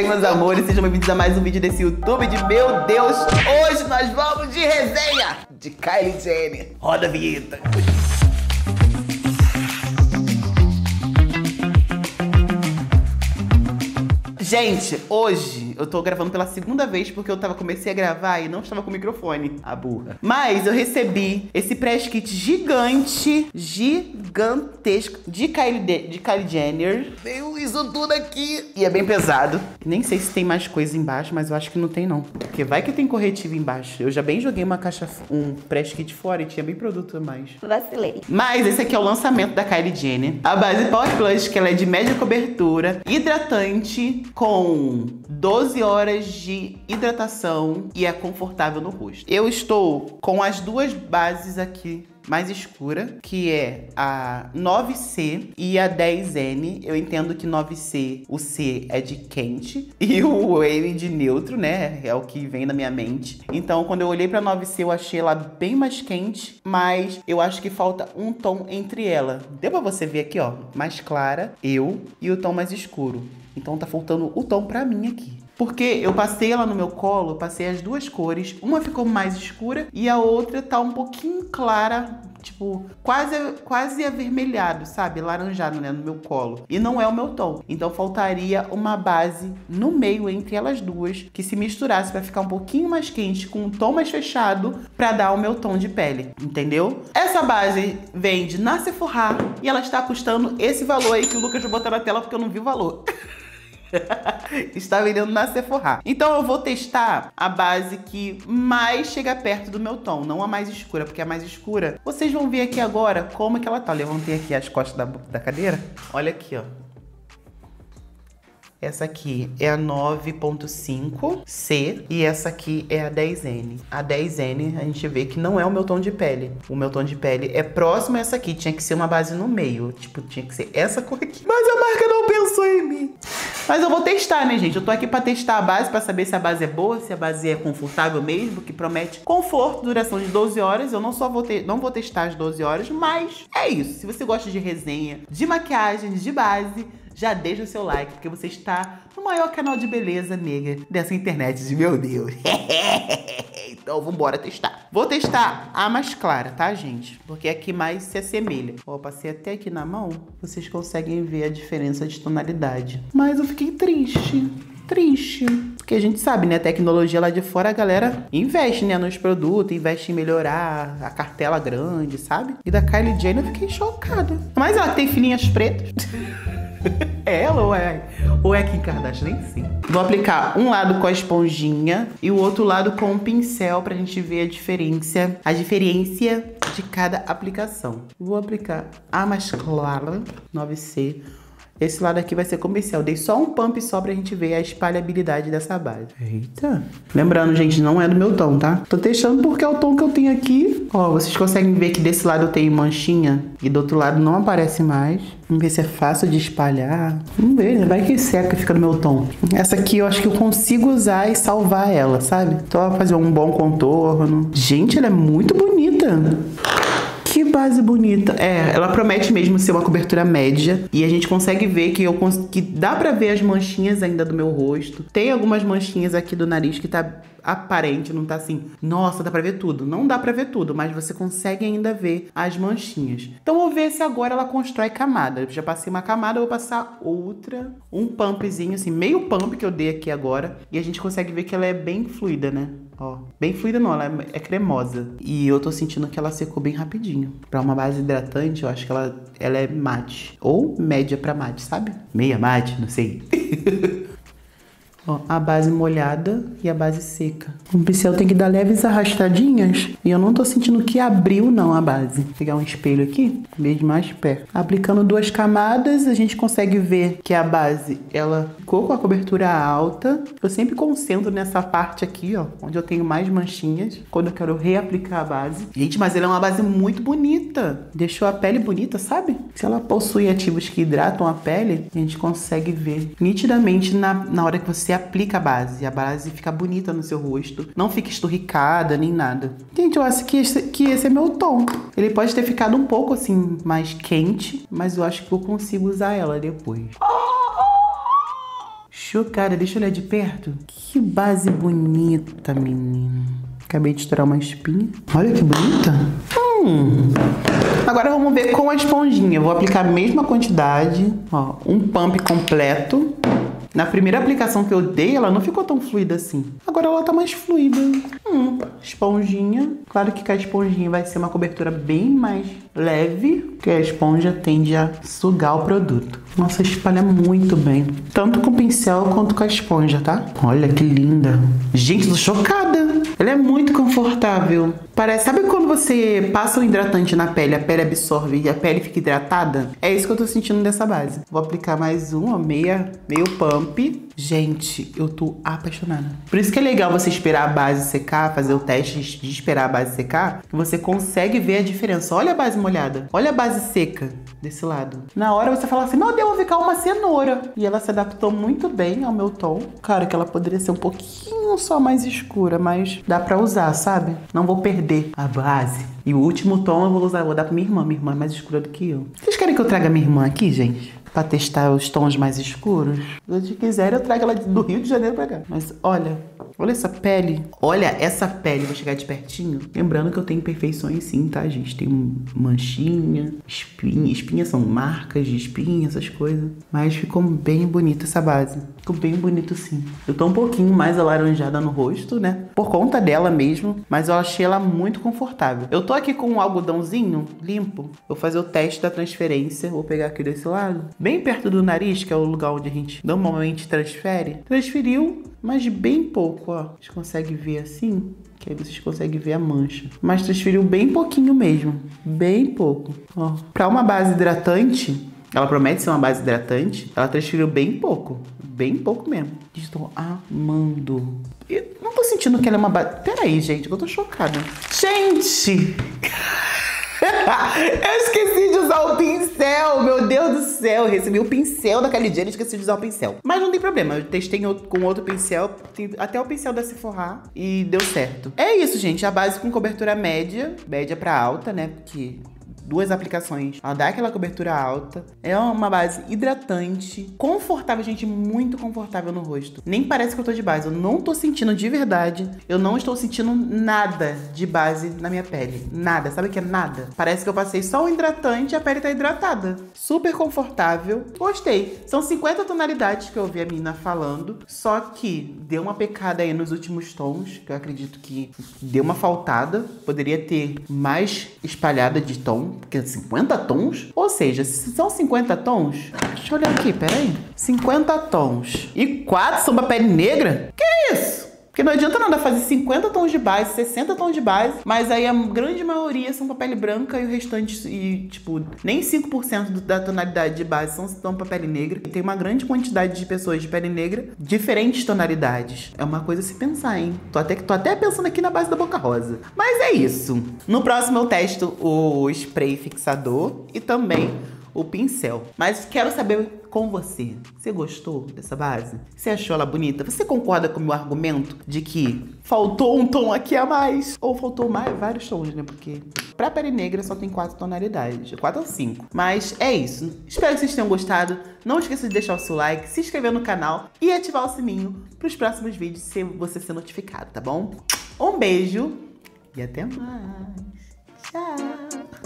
bem, meus amores? Sejam bem-vindos a mais um vídeo desse YouTube de Meu Deus. Hoje nós vamos de resenha de Kylie Jenner. Roda a vinheta. Gente, hoje eu tô gravando pela segunda vez porque eu comecei a gravar e não estava com o microfone, a burra. Mas eu recebi esse press kit gigante, gigantesco, de Kylie Jenner. Veio isso tudo aqui. E é bem pesado. Nem sei se tem mais coisa embaixo, mas eu acho que não tem não. Porque vai que tem corretivo embaixo. Eu já bem joguei uma caixa, um press kit fora e tinha bem produto a mais. Vacilei. Mas esse aqui é o lançamento da Kylie Jenner. A base Power Plus, que ela é de média cobertura, hidratante, com 12 horas de hidratação e é confortável no rosto. Eu estou com as duas bases aqui mais escura, que é a 9C e a 10N. Eu entendo que 9C, o C é de quente e o N de neutro, né? É o que vem na minha mente. Então, quando eu olhei pra 9C, eu achei ela bem mais quente, mas eu acho que falta um tom entre ela. Deu pra você ver aqui, ó, mais clara, eu, e o tom mais escuro. Então tá faltando o tom pra mim aqui. Porque eu passei ela no meu colo, passei as duas cores. Uma ficou mais escura e a outra tá um pouquinho clara, tipo, quase avermelhado, sabe? Laranjado, né? No meu colo. E não é o meu tom. Então faltaria uma base no meio entre elas duas, que se misturasse pra ficar um pouquinho mais quente, com um tom mais fechado, pra dar o meu tom de pele. Entendeu? Essa base vende na Sephora e ela está custando esse valor aí que o Lucas vai botar na tela porque eu não vi o valor. Está vendendo na Sephora. Então eu vou testar a base que mais chega perto do meu tom, não a mais escura, porque a mais escura, vocês vão ver aqui agora como é que ela tá. Levantei aqui as costas da cadeira. Olha aqui, ó. Essa aqui é a 9.5C e essa aqui é a 10N. A 10N a gente vê que não é o meu tom de pele. O meu tom de pele é próximo a essa aqui. Tinha que ser uma base no meio. Tipo, tinha que ser essa cor aqui. Mas a marca não pensou em mim. Mas eu vou testar, né, gente? Eu tô aqui pra testar a base, pra saber se a base é boa, se a base é confortável mesmo, que promete conforto, duração de 12 horas. Eu não vou testar as 12 horas, mas é isso. Se você gosta de resenha, de maquiagem, de base, já deixa o seu like, porque você está no maior canal de beleza, nega, dessa internet de meu Deus. Então, vambora testar. Vou testar a mais clara, tá, gente? Porque é a que mais se assemelha. Ó, passei até aqui na mão, vocês conseguem ver a diferença de tonalidade. Mas eu fiquei triste. Porque a gente sabe, né? A tecnologia lá de fora, a galera investe, né? Nos produtos, investe em melhorar a cartela grande, sabe? E da Kylie Jenner eu fiquei chocada. Mas ela tem filhinhas pretas. É ela ou é Kim Kardashian? Nem sei. Vou aplicar um lado com a esponjinha e o outro lado com o pincel pra gente ver a diferença de cada aplicação. Vou aplicar a mais clara, 9C. Esse lado aqui vai ser comercial. Dei só um pump só pra gente ver a espalhabilidade dessa base. Eita! Lembrando, gente, não é do meu tom, tá? Tô testando porque é o tom que eu tenho aqui. Ó, vocês conseguem ver que desse lado eu tenho manchinha e do outro lado não aparece mais. Vamos ver se é fácil de espalhar. Vamos ver, né? Vai que seca e fica no meu tom. Essa aqui eu acho que eu consigo usar e salvar ela, sabe? Só fazer um bom contorno. Gente, ela é muito bonita! Que base bonita. É, ela promete mesmo ser uma cobertura média. E a gente consegue ver que dá pra ver as manchinhas ainda do meu rosto. Tem algumas manchinhas aqui do nariz que tá aparente, não tá assim, nossa, dá pra ver tudo. Não dá pra ver tudo, mas você consegue ainda ver as manchinhas. Então vou ver se agora ela constrói camada. Eu já passei uma camada, eu vou passar outra. Um pumpzinho, assim, meio pump que eu dei aqui agora. E a gente consegue ver que ela é bem fluida, né? Ó, bem fluida não, ela é cremosa. E eu tô sentindo que ela secou bem rapidinho. Pra uma base hidratante, eu acho que ela é mate. Ou média pra mate, sabe? Meia mate, não sei. Ó, a base molhada e a base seca. O pincel tem que dar leves arrastadinhas. E eu não tô sentindo que abriu, não, a base. Vou pegar um espelho aqui, bem mais perto. Aplicando duas camadas, a gente consegue ver que a base, ela ficou com a cobertura alta. Eu sempre concentro nessa parte aqui, ó, onde eu tenho mais manchinhas, quando eu quero reaplicar a base. Gente, mas ela é uma base muito bonita. Deixou a pele bonita, sabe? Se ela possui ativos que hidratam a pele, a gente consegue ver nitidamente na hora que você aplica a base fica bonita no seu rosto, não fica esturricada nem nada. Gente, eu acho que esse é meu tom. Ele pode ter ficado um pouco assim, mais quente, mas eu acho que eu consigo usar ela depois. chocada. Deixa eu olhar de perto. Que base bonita, menina. Acabei de estourar uma espinha. Olha que bonita. Agora vamos ver com a esponjinha. Eu vou aplicar a mesma quantidade. Ó, um pump completo. Na primeira aplicação que eu dei, ela não ficou tão fluida assim. Agora ela tá mais fluida. Esponjinha. Claro que com a esponjinha vai ser uma cobertura bem mais leve, porque a esponja tende a sugar o produto. Nossa, espalha muito bem. Tanto com o pincel quanto com a esponja, tá? Olha que linda. Gente, tô chocada. Ela é muito confortável. Parece, sabe quando você passa um hidratante na pele, a pele absorve e a pele fica hidratada? É isso que eu tô sentindo dessa base. Vou aplicar mais um, ó, meio pump. Gente, eu tô apaixonada. Por isso que é legal você esperar a base secar, fazer o teste de esperar a base secar, que você consegue ver a diferença. Olha a base molhada. Olha a base seca desse lado. Na hora você fala assim, meu Deus, vou ficar uma cenoura. E ela se adaptou muito bem ao meu tom. Claro que ela poderia ser um pouquinho só mais escura, mas dá pra usar, sabe? Não vou perder a base. E o último tom eu vou usar, vou dar pra minha irmã. Minha irmã é mais escura do que eu. Vocês querem que eu traga minha irmã aqui, gente? Pra testar os tons mais escuros? Se quiser, eu trago ela do Rio de Janeiro pra cá. Mas olha, olha essa pele. Olha essa pele. Vou chegar de pertinho. Lembrando que eu tenho imperfeições sim, tá, gente? Tem manchinha, espinha. Espinhas são marcas de espinha, essas coisas. Mas ficou bem bonita essa base. Ficou bem bonito sim. Eu tô um pouquinho mais alaranjada no rosto, né? Por conta dela mesmo. Mas eu achei ela muito confortável. Eu tô aqui com um algodãozinho limpo. Vou fazer o teste da transferência. Vou pegar aqui desse lado. Bem perto do nariz, que é o lugar onde a gente normalmente transfere. Transferiu, mas bem pouco, ó. Vocês conseguem ver assim? Que aí vocês conseguem ver a mancha. Mas transferiu bem pouquinho mesmo. Bem pouco, ó. Pra uma base hidratante, ela promete ser uma base hidratante, ela transferiu bem pouco. Bem pouco mesmo. Estou amando. Eu não tô sentindo que ela é uma base... Peraí, gente, eu tô chocada. Gente! Eu esqueci de usar o pincel, meu Deus do céu. Eu recebi o pincel da Calidiana e esqueci de usar o pincel. Mas não tem problema, eu testei com outro pincel, até o pincel da Sephora, e deu certo. É isso, gente, a base com cobertura média, média pra alta, né, porque... duas aplicações, ela dá aquela cobertura alta, é uma base hidratante, confortável, gente, muito confortável no rosto. Nem parece que eu tô de base, eu não tô sentindo de verdade, eu não estou sentindo nada de base na minha pele, nada, sabe o que é nada? Parece que eu passei só um hidratante e a pele tá hidratada. Super confortável, gostei. São 50 tonalidades que eu ouvi a menina falando, só que deu uma pecada aí nos últimos tons, que eu acredito que deu uma faltada, poderia ter mais espalhada de tom, porque é 50 tons, ou seja, se são 50 tons, deixa eu olhar aqui, peraí, 50 tons e 4 são pra pele negra? Que é isso? Porque não adianta nada fazer 50 tons de base, 60 tons de base, mas aí a grande maioria são pra pele branca e o restante, e tipo, nem 5% da tonalidade de base são pra pele negra. E tem uma grande quantidade de pessoas de pele negra, diferentes tonalidades. É uma coisa a se pensar, hein? Tô até pensando aqui na base da Boca Rosa. Mas é isso. No próximo eu testo o spray fixador e também o pincel. Mas quero saber... com você. Você gostou dessa base? Você achou ela bonita? Você concorda com o meu argumento de que faltou um tom aqui a mais? Ou faltou mais, vários tons, né? Porque pra pele negra só tem 4 tonalidades. 4 ou 5. Mas é isso. Espero que vocês tenham gostado. Não esqueça de deixar o seu like, se inscrever no canal e ativar o sininho pros próximos vídeos se você ser notificado, tá bom? Um beijo e até mais. Tchau!